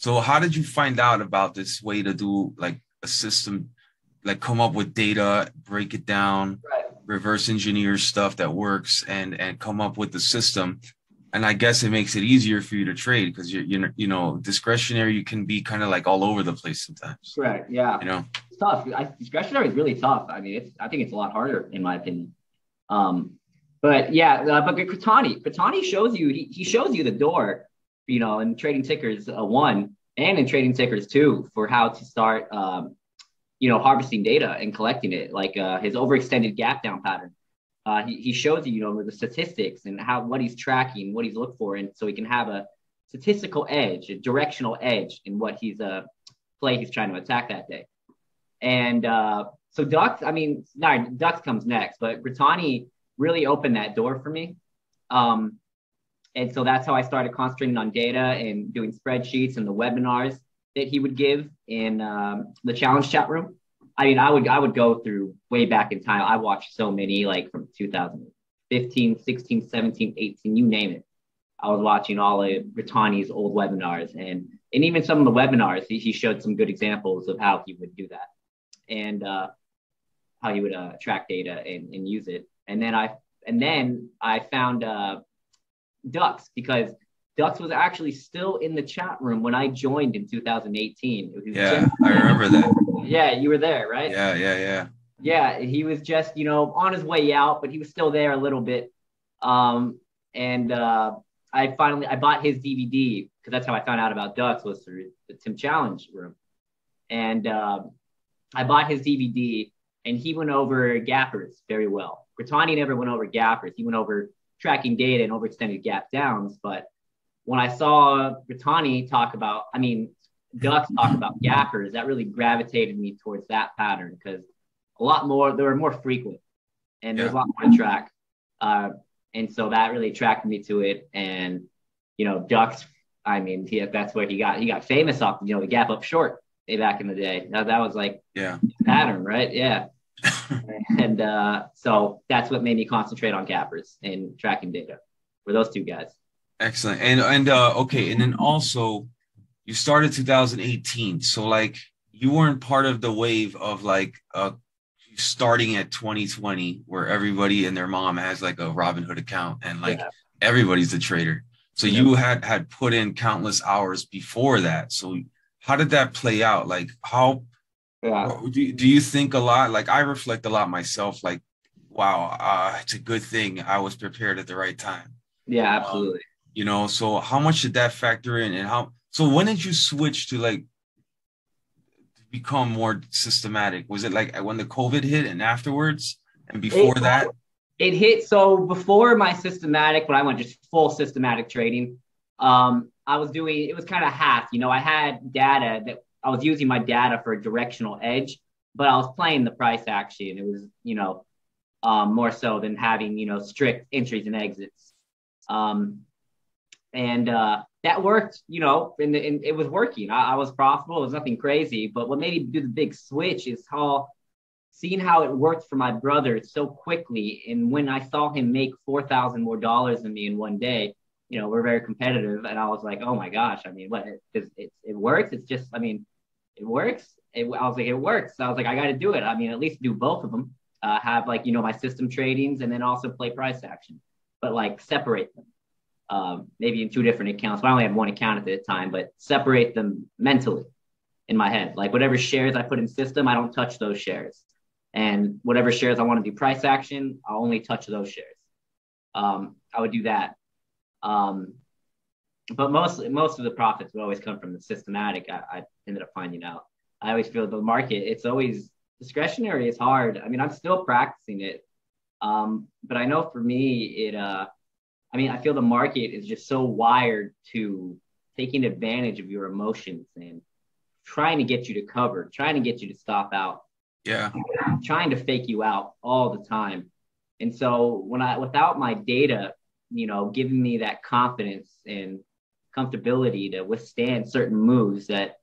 So how did you find out about this way to do like a system, like come up with data, break it down, right, reverse engineer stuff that works, and come up with the system? And I guess it makes it easier for you to trade because you're you know, discretionary, you can be kind of like all over the place sometimes. Right. Yeah. You know, it's tough. Discretionary is really tough. I mean, I think it's a lot harder in my opinion. But yeah, but Grittani shows you, he shows you the door, you know, in trading tickers one and in trading tickers two for how to start, you know, harvesting data and collecting it, like his overextended gap down pattern. He shows you, you know, the statistics and how, what he's tracking, what he's looked for. And so he can have a statistical edge, a directional edge in what he's play he's trying to attack that day. And so Dux, I mean, no, Dux comes next, but Grittani really opened that door for me. And so that's how I started concentrating on data and doing spreadsheets and the webinars that he would give in the challenge chat room. I mean, I would go through way back in time. I watched so many, like from 2015, 16, 17, 18, you name it. I was watching all of Brittani's old webinars and even some of the webinars, he showed some good examples of how he would do that and how he would track data and use it. And then I found Dux, because Dux was actually still in the chat room when I joined in 2018. It was I remember that. Yeah, you were there, right? Yeah, he was just, you know, on his way out, but he was still there a little bit. I bought his DVD, because that's how I found out about Dux, was through the Tim Challenge room. And I bought his DVD, and he went over gappers very well. Grittani never went over gappers. He went over tracking data and overextended gap downs, but when I saw Grittani Dux talk about gappers, that really gravitated me towards that pattern because they were more frequent and there's a lot more to track. And so that really attracted me to it. And, you know, Dux, I mean, that's where he got famous off, you know, the gap up short way back in the day. Now that was like pattern, right? Yeah. And so that's what made me concentrate on gappers and tracking data for those two guys. Excellent. And okay. And then also you started 2018. So like you weren't part of the wave of like starting at 2020 where everybody and their mom has like a Robinhood account and like everybody's a trader. So you had put in countless hours before that. So how did that play out? Like how, do you think a lot? Like I reflect a lot myself, like, wow, it's a good thing I was prepared at the right time. Yeah, absolutely. You know, so how much did that factor in, and how, so when did you switch to like become more systematic? Was it like when the COVID hit and afterwards and before that? It hit. So before my systematic, when I went just full systematic trading, I was doing, it was kind of half, you know, I had data that I was using my data for a directional edge, but I was playing the price action. It was, you know, more so than having, you know, strict entries and exits. That worked, you know, and it was working. I was profitable. It was nothing crazy. But what made me do the big switch is seeing how it worked for my brother so quickly. And when I saw him make $4,000 more dollars than me in one day, you know, we're very competitive. And I was like, oh my gosh, I mean, what? It works. It's just, I mean, it works. I was like, it works. So I was like, I got to do it. I mean, at least do both of them. Have like, you know, my system tradings and then also play price action, but like separate them. Maybe in two different accounts. I only had one account at the time, but separate them mentally in my head. Like whatever shares I put in system, I don't touch those shares. And whatever shares I want to do price action, I'll only touch those shares. I would do that. But most of the profits would always come from the systematic. I ended up finding out. I always feel the market, it's always discretionary. It's hard. I mean, I'm still practicing it. But I know for me, I feel the market is just so wired to taking advantage of your emotions and trying to get you to cover, trying to get you to stop out, trying to fake you out all the time. And so without my data, you know, giving me that confidence and comfortability to withstand certain moves that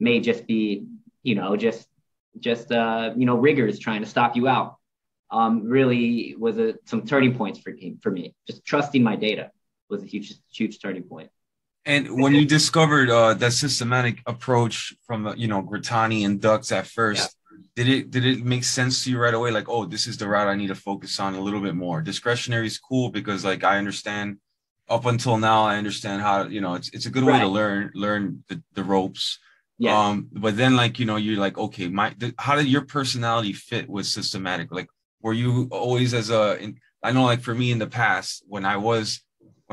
may just be, you know, just riggers trying to stop you out. Really was some turning points for me. Just trusting my data was a huge turning point. And when you discovered that systematic approach from Grittani and Dux at first, did it make sense to you right away? Like, oh, this is the route I need to focus on a little bit more. Discretionary is cool because, like, I understand up until now, I understand how, it's a good way to learn the ropes. Yeah. But then, you're like, okay, how did your personality fit with systematic? Like, were you always I know, like, for me in the past, when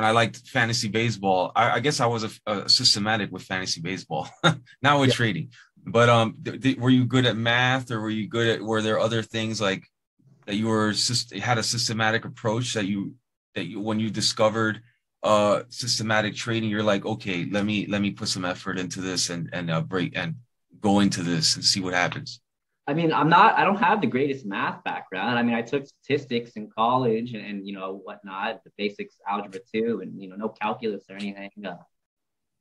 I liked fantasy baseball, I guess I was a systematic with fantasy baseball, not with trading. But were you good at math, or were there other things like that you had a systematic approach that you when you discovered systematic trading, you're like, okay, let me put some effort into this and break and go into this and see what happens? I mean, I don't have the greatest math background. I mean, I took statistics in college and whatnot, the basics, algebra 2, and, no calculus or anything.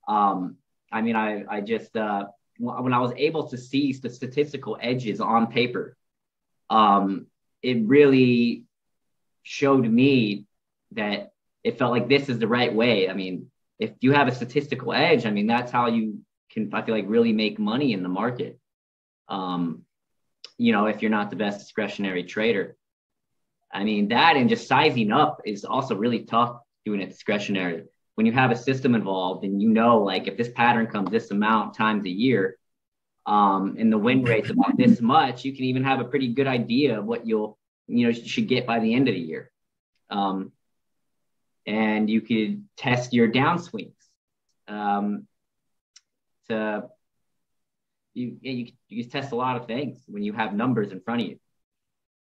I mean, I just, when I was able to see the statistical edges on paper, it really showed me that it felt like this is the right way. I mean, if you have a statistical edge, I mean, that's how you can, I feel like, really make money in the market. If you're not the best discretionary trader. I mean, that and just sizing up is also really tough doing it discretionary. When you have a system involved and like if this pattern comes this amount times a year, and the win rate's about this much, you can even have a pretty good idea of what you should get by the end of the year. And you could test your downswings to. You can test a lot of things when you have numbers in front of you.